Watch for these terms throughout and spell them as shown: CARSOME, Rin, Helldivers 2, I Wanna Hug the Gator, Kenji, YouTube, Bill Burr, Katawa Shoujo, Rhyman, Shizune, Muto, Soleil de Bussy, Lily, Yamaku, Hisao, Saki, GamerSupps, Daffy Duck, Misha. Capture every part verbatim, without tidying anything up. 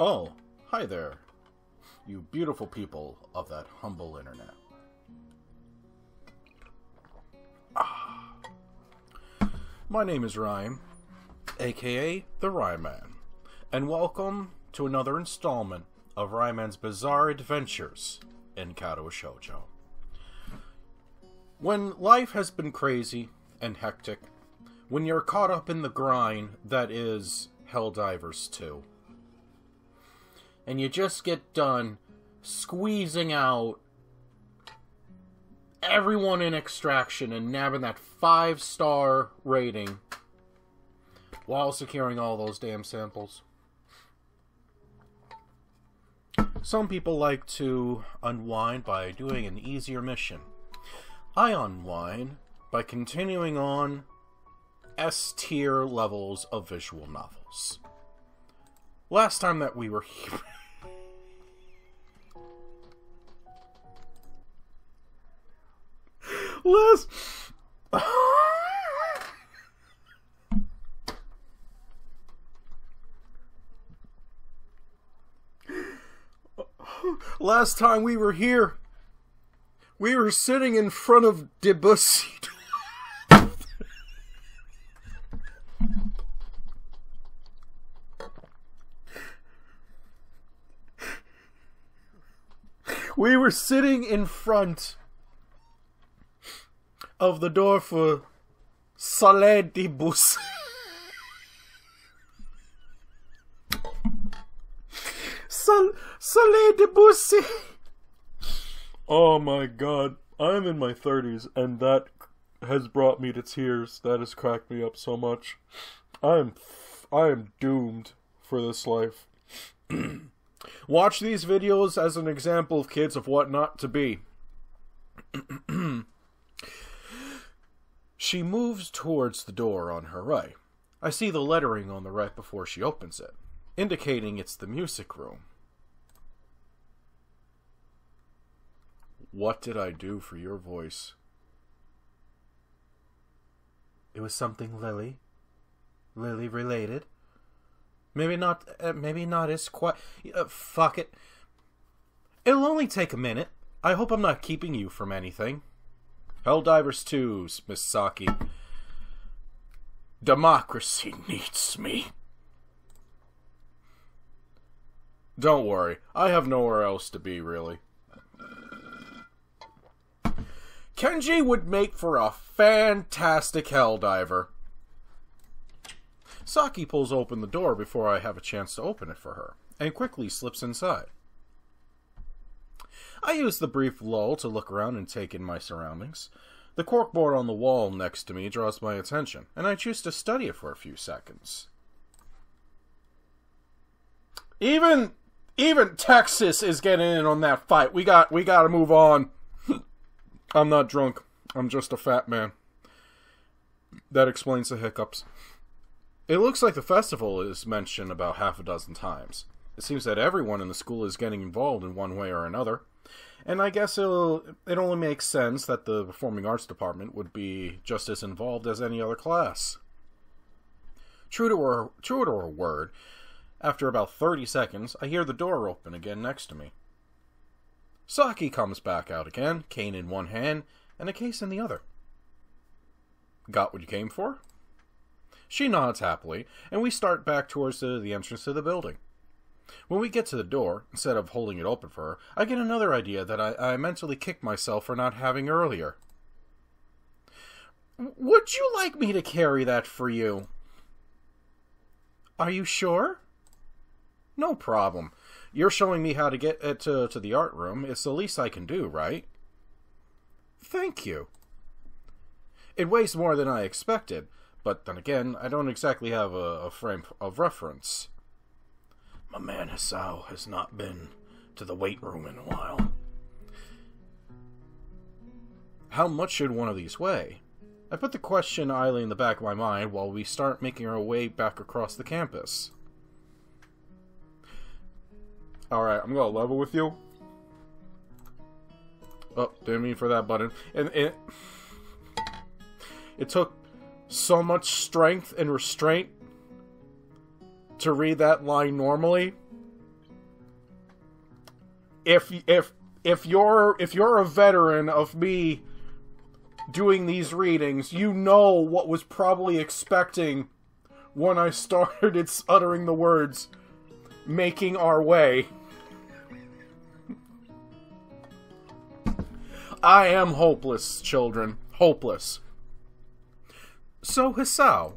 Oh, hi there, you beautiful people of that humble internet. Ah. My name is Rhyme, aka the Rhyman, and welcome to another installment of Rhyman's Bizarre Adventures in Katawa Shoujo. When life has been crazy and hectic, when you're caught up in the grind that is Helldivers two, and you just get done squeezing out everyone in Extraction and nabbing that five-star rating while securing all those damn samples. Some people like to unwind by doing an easier mission. I unwind by continuing on S-tier levels of visual novels. Last time that we were here... Last... Last time we were here, we were sitting in front of de Bussy. We were sitting in front of the door for Soleil de Bussy. Sol Soleil de Bussy. Oh my god, I'm in my thirties and that has brought me to tears. That has cracked me up so much. I am I am doomed for this life. Watch these videos as an example of kids of what not to be. She moves towards the door on her right. I see the lettering on the right before she opens it, indicating it's the music room. What did I do for your voice? It was something Lily. Lily related. Maybe not, uh, maybe not as quite... Uh, fuck it. It'll only take a minute. I hope I'm not keeping you from anything. Helldivers two, Miss Saki. Democracy needs me. Don't worry. I have nowhere else to be, really. Kenji would make for a fantastic helldiver. Saki pulls open the door before I have a chance to open it for her, and quickly slips inside. I use the brief lull to look around and take in my surroundings. The corkboard on the wall next to me draws my attention, and I choose to study it for a few seconds. Even, even Texas is getting in on that fight. We got, we got to move on. I'm not drunk. I'm just a fat man. That explains the hiccups. It looks like the festival is mentioned about half a dozen times. It seems that everyone in the school is getting involved in one way or another, and I guess it'll, it only makes sense that the Performing Arts Department would be just as involved as any other class. True to her, true to her word, after about thirty seconds, I hear the door open again next to me. Saki comes back out again, cane in one hand, and a case in the other. Got what you came for? She nods happily, and we start back towards the, the entrance to the building. When we get to the door, instead of holding it open for her, I get another idea that I, I mentally kicked myself for not having earlier. Would you like me to carry that for you? Are you sure? No problem. You're showing me how to get it to, to the art room. It's the least I can do, right? Thank you. It weighs more than I expected. But then again, I don't exactly have a, a frame of reference. My man Hisao has not been to the weight room in a while. How much should one of these weigh? I put the question idly in the back of my mind while we start making our way back across the campus. Alright, I'm gonna level with you. Oh, didn't mean for that button. And it... It took... so much strength and restraint to read that line normally if if if you're if you're a veteran of me doing these readings, you know what was probably expecting when I started uttering the words "making our way." I am hopeless, children. Hopeless. So, Hisao,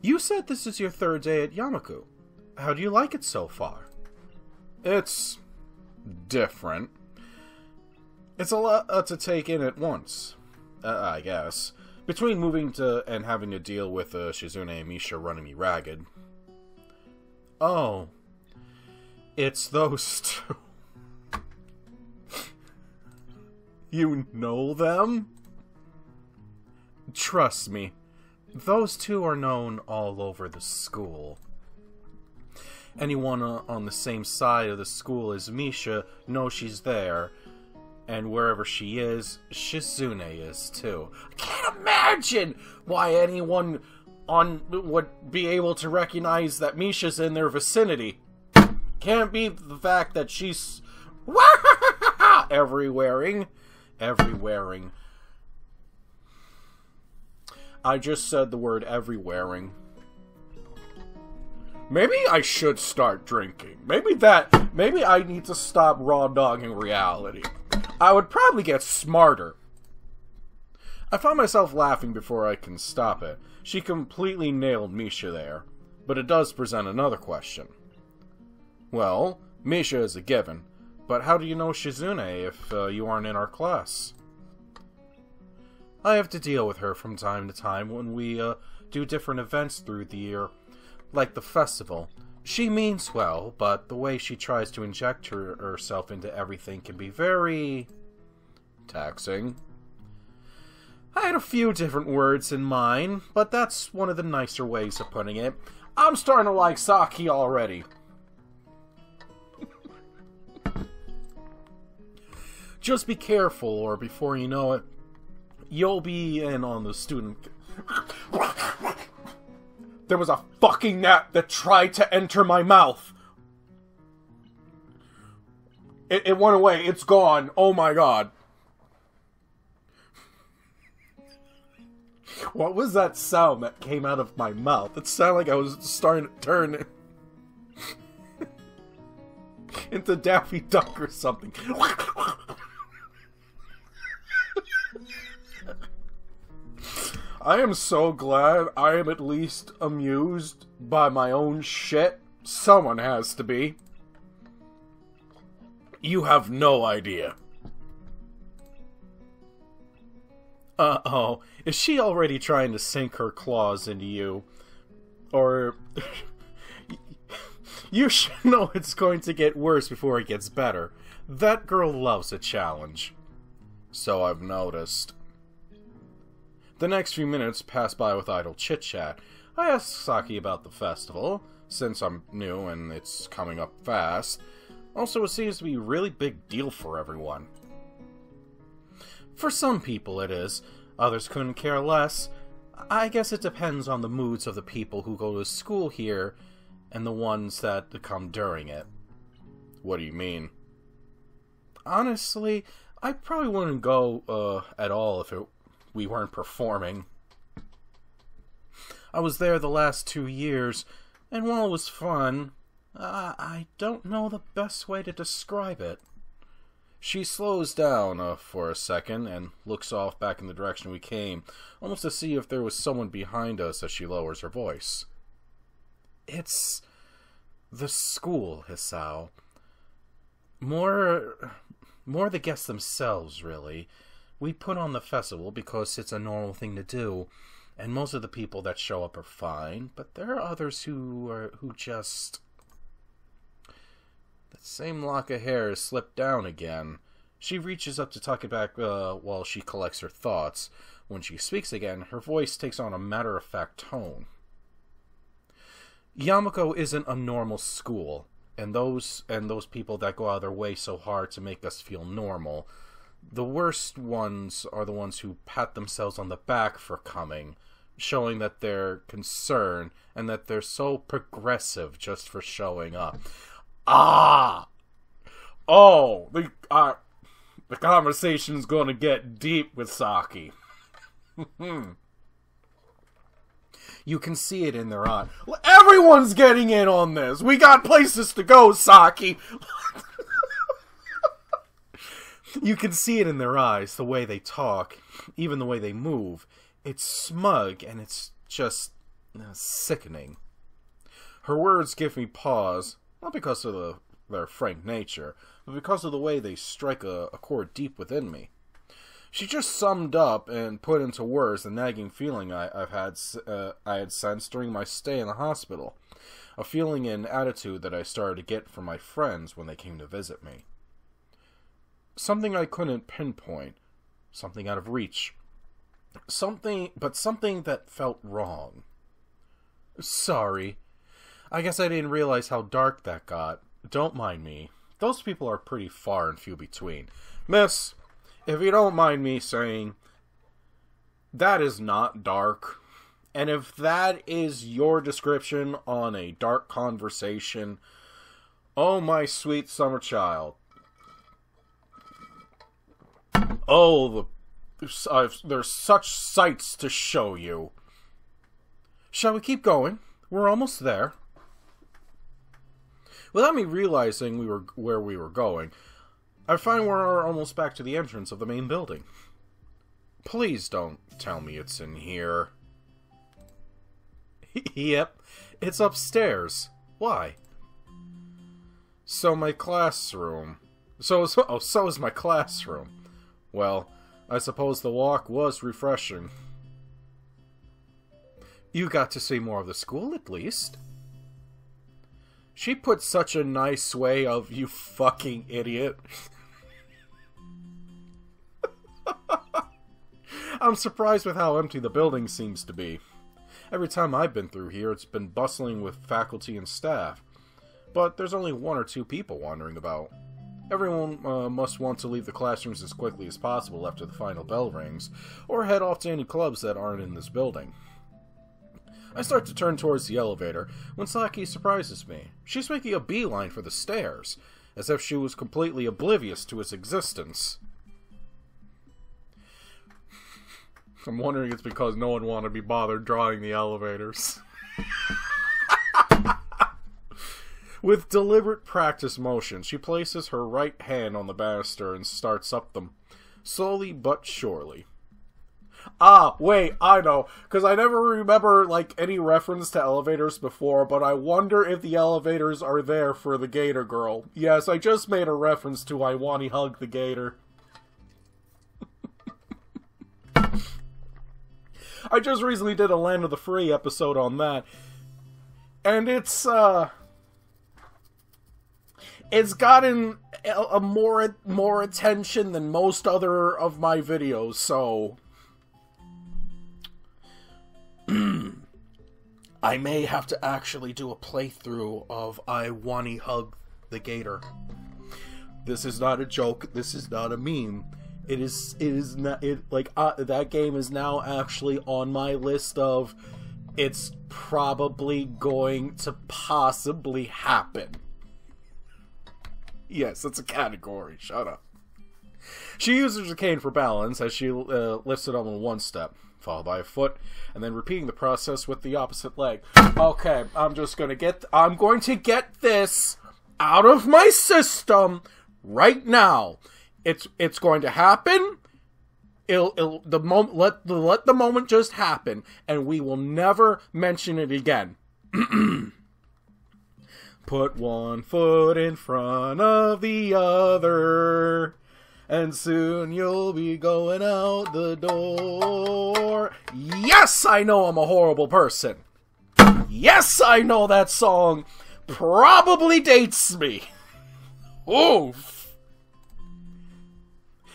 you said this is your third day at Yamaku. How do you like it so far? It's different. It's a lot uh, to take in at once, uh, I guess. Between moving to and having to deal with uh, Shizune and Misha running me ragged. Oh. It's those two. You know them? Trust me, those two are known all over the school. Anyone uh, on the same side of the school as Misha knows she's there, and wherever she is, Shizune is too. I can't imagine why anyone on would be able to recognize that Misha's in their vicinity. Can't be the fact that she's everywhere-ing. Everywhere-ing. I just said the word everywhere-ing. Maybe I should start drinking. Maybe that... Maybe I need to stop raw-dogging reality. I would probably get smarter. I found myself laughing before I can stop it. She completely nailed Misha there. But it does present another question. Well, Misha is a given. But how do you know Shizune if uh, you aren't in our class? I have to deal with her from time to time when we uh, do different events through the year, like the festival. She means well, but the way she tries to inject her herself into everything can be very... taxing. I had a few different words in mind, but that's one of the nicer ways of putting it. I'm starting to like Saki already. Just be careful, or before you know it, you'll be in on the student... There was a fucking gnat that tried to enter my mouth! It, it went away, it's gone, oh my god. What was that sound that came out of my mouth? It sounded like I was starting to turn into Daffy Duck or something. I am so glad I am at least amused by my own shit. Someone has to be. You have no idea. Uh-oh. Is she already trying to sink her claws into you? Or... You should know it's going to get worse before it gets better. That girl loves a challenge. So I've noticed. The next few minutes pass by with idle chit-chat. I asked Saki about the festival, since I'm new and it's coming up fast. Also, it seems to be a really big deal for everyone. For some people it is. Others couldn't care less. I guess it depends on the moods of the people who go to school here and the ones that come during it. What do you mean? Honestly, I probably wouldn't go uh, at all if it we weren't performing. I was there the last two years, and while it was fun, uh, I don't know the best way to describe it. She slows down uh, for a second and looks off back in the direction we came, almost to see if there was someone behind us as she lowers her voice. It's the school, Hisao. More, more the guests themselves, really. We put on the festival because it's a normal thing to do, and most of the people that show up are fine, but there are others who are, who just... That same lock of hair has slipped down again. She reaches up to tuck it back uh, while she collects her thoughts. When she speaks again, her voice takes on a matter-of-fact tone. Yamaku isn't a normal school, and those, and those people that go out of their way so hard to make us feel normal... The worst ones are the ones who pat themselves on the back for coming, showing that they're concerned and that they're so progressive just for showing up. Ah! Oh, the uh, the conversation's going to get deep with Saki. You can see it in their eye. Well, everyone's getting in on this. We got places to go, Saki. You can see it in their eyes, the way they talk, even the way they move. It's smug, and it's just uh, sickening. Her words give me pause, not because of the, their frank nature, but because of the way they strike a, a chord deep within me. She just summed up and put into words the nagging feeling I, I've had, uh, I had sensed during my stay in the hospital, a feeling and attitude that I started to get from my friends when they came to visit me. Something I couldn't pinpoint, something out of reach, something, but something that felt wrong. Sorry. I guess I didn't realize how dark that got. Don't mind me. Those people are pretty far and few between. Miss, if you don't mind me saying, that is not dark. And if that is your description on a dark conversation, oh my sweet summer child. Oh, the, uh, there's such sights to show you. Shall we keep going? We're almost there. Without me realizing we were where we were going, I find we're almost back to the entrance of the main building. Please don't tell me it's in here. Yep, it's upstairs. Why? So my classroom. So is, oh, so is my classroom. Well, I suppose the walk was refreshing. You got to see more of the school, at least. She put such a nice way of, you fucking idiot. I'm surprised with how empty the building seems to be. Every time I've been through here, it's been bustling with faculty and staff. But there's only one or two people wandering about. Everyone uh, must want to leave the classrooms as quickly as possible after the final bell rings, or head off to any clubs that aren't in this building. I start to turn towards the elevator when Saki surprises me. She's making a beeline for the stairs, as if she was completely oblivious to its existence. I'm wondering it's because no one wanted to be bothered drawing the elevators. With deliberate practice motion, she places her right hand on the banister and starts up them, slowly but surely. Ah, wait, I know, because I never remember, like, any reference to elevators before, but I wonder if the elevators are there for the Gator Girl. Yes, I just made a reference to I Wanna Hug the Gator. I just recently did a Land of the Free episode on that, and it's, uh... it's gotten a, a more more attention than most other of my videos, so I may have to actually do a playthrough of I Wanna Hug the Gator. This is not a joke. This is not a meme. It is. It is not. It like uh, that game is now actually on my list of. It's probably going to possibly happen. Yes, it's a category. Shut up. She uses a cane for balance as she uh, lifts it up on one step, followed by a foot, and then repeating the process with the opposite leg. Okay, I'm just gonna get. I'm going to get this out of my system right now. It's it's going to happen. It'll, it'll the moment. Let the let the moment just happen, and we will never mention it again. Put one foot in front of the other, and soon you'll be going out the door. Yes, I know I'm a horrible person. Yes, I know that song probably dates me. Oof.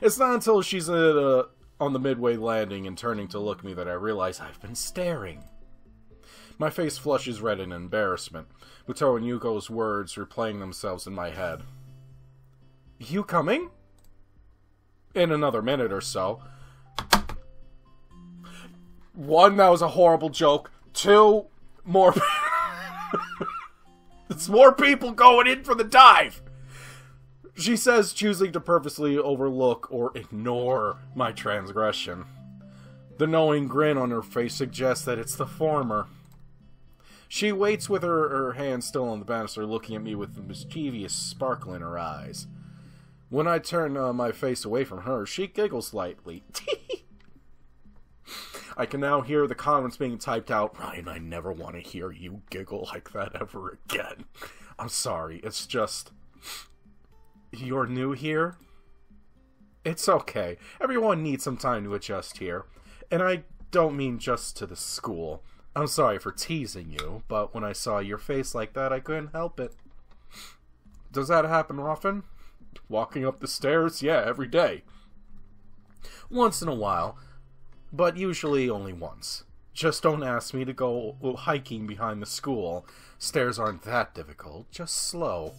It's not until she's at a, on the midway landing and turning to look at me that I realize I've been staring. My face flushes red in embarrassment, Muto and Yuko's words replaying themselves in my head. You coming? In another minute or so. One, that was a horrible joke. Two, more... It's more people going in for the dive! She says, choosing to purposely overlook or ignore my transgression. The knowing grin on her face suggests that it's the former. She waits with her, her hand still on the banister, looking at me with a mischievous sparkle in her eyes. When I turn uh, my face away from her, she giggles slightly. I can now hear the comments being typed out. Ryan, I never want to hear you giggle like that ever again. I'm sorry, it's just... You're new here? It's okay. Everyone needs some time to adjust here. And I don't mean just to the school. I'm sorry for teasing you, but when I saw your face like that, I couldn't help it. Does that happen often? Walking up the stairs? Yeah, every day. Once in a while, but usually only once. Just don't ask me to go hiking behind the school. Stairs aren't that difficult, just slow.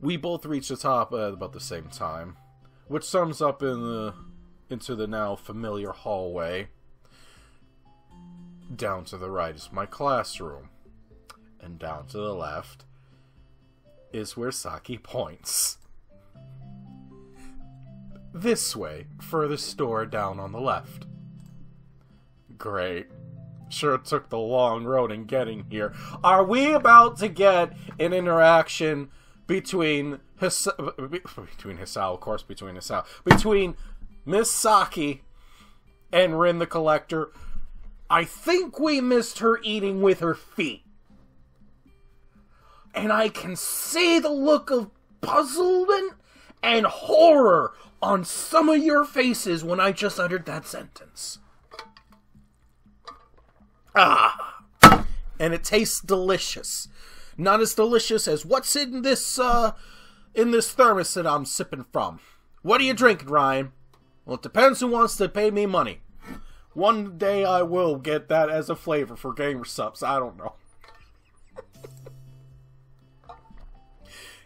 We both reach the top at about the same time, which sums up in the, into the now familiar hallway. Down to the right is my classroom, and down to the left is where Saki points. This way, furthest door down on the left. Great. Sure took the long road in getting here. Are we about to get an interaction between His between Hisao, of course, between Hisao, between Miss Saki and Rin the Collector? I think we missed her eating with her feet, and I can see the look of puzzlement and horror on some of your faces when I just uttered that sentence. Ah, and it tastes delicious. Not as delicious as what's in this, uh, in this thermos that I'm sipping from. What are you drinking, Ryan? Well, it depends who wants to pay me money. One day I will get that as a flavor for GamerSupps. I don't know.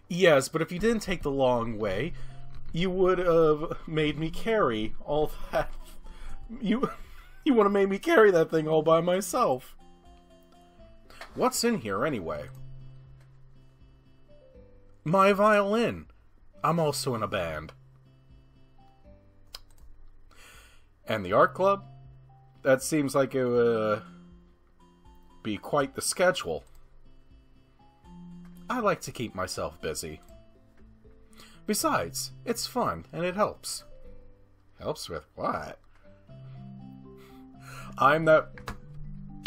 Yes, but if you didn't take the long way, you would have made me carry all that. You, you would have made me carry that thing all by myself. What's in here, anyway? My violin. I'm also in a band. And the art club? That seems like it would uh, be quite the schedule. I like to keep myself busy. Besides, it's fun, and it helps. Helps with what? I'm that...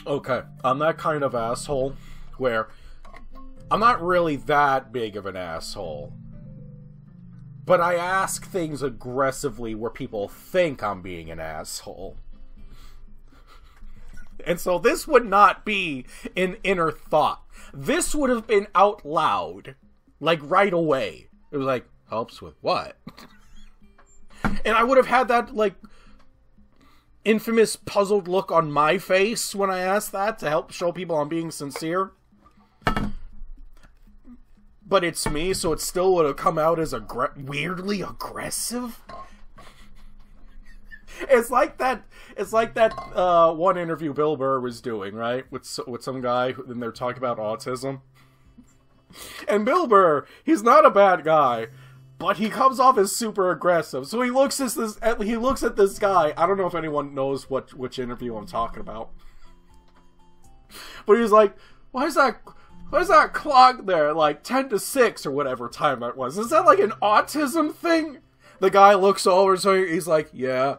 Okay, I'm that kind of asshole where... I'm not really that big of an asshole. But I ask things aggressively where people think I'm being an asshole. And so this would not be an inner thought. This would have been out loud. Like, right away. It was like, helps with what? And I would have had that, like, infamous puzzled look on my face when I asked that to help show people I'm being sincere. But it's me, so it still would have come out as aggr- weirdly aggressive. It's like that. It's like that uh, one interview Bill Burr was doing, right, with with some guy, who, and they're talking about autism. And Bill Burr, he's not a bad guy, but he comes off as super aggressive. So he looks at this. He looks at this guy. I don't know if anyone knows what which interview I'm talking about, but he was like, "Why is that?" Why is that clock there, like, ten to six or whatever time that was? Is that, like, an autism thing? The guy looks over, so he's like, yeah.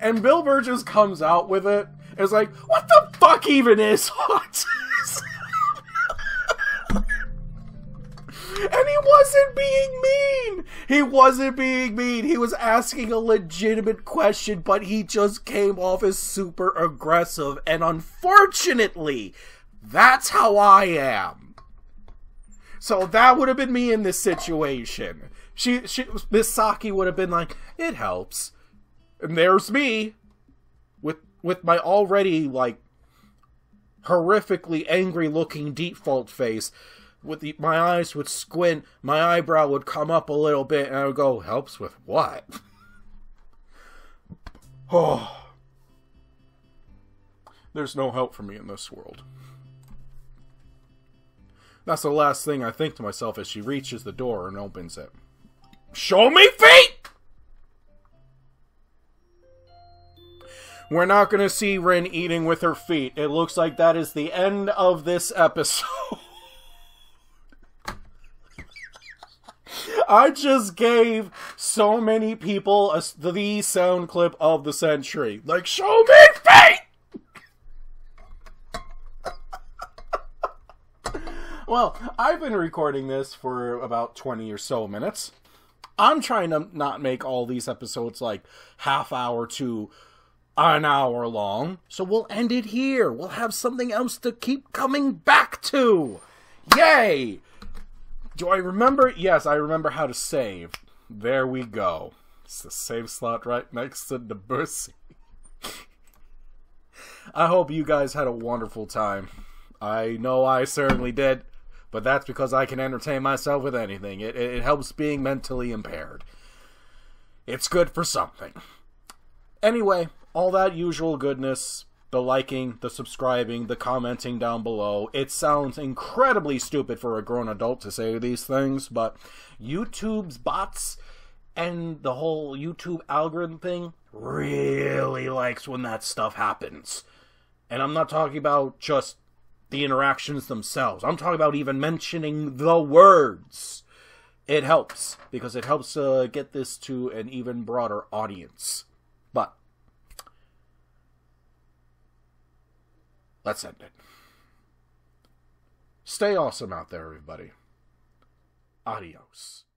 And Bill Burr just comes out with it. It's like, what the fuck even is autism? And he wasn't being mean! He wasn't being mean! He was asking a legitimate question, but he just came off as super aggressive, and unfortunately... That's how I am. So that would have been me in this situation. She, she, Miss Saki would have been like, it helps. And there's me with, with my already, like, horrifically angry-looking default face. With the, my eyes would squint, my eyebrow would come up a little bit, and I would go, helps with what? Oh. There's no help for me in this world. That's the last thing I think to myself as she reaches the door and opens it. Show me feet! We're not going to see Rin eating with her feet. It looks like that is the end of this episode. I just gave so many people a, the sound clip of the century. Like, show me feet! Well, I've been recording this for about twenty or so minutes. I'm trying to not make all these episodes like half hour to an hour long, so we'll end it here. We'll have something else to keep coming back to. Yay! Do I remember? Yes, I remember how to save. There we go. It's the save slot right next to the Bussy. I hope you guys had a wonderful time. I know I certainly did, but that's because I can entertain myself with anything. It, it, it helps being mentally impaired. It's good for something. Anyway, all that usual goodness, the liking, the subscribing, the commenting down below. It sounds incredibly stupid for a grown adult to say these things, but YouTube's bots and the whole YouTube algorithm thing really likes when that stuff happens. And I'm not talking about just the interactions themselves. I'm talking about even mentioning the words. It helps, because it helps uh, get this to an even broader audience. But let's end it. Stay awesome out there, everybody. Adios.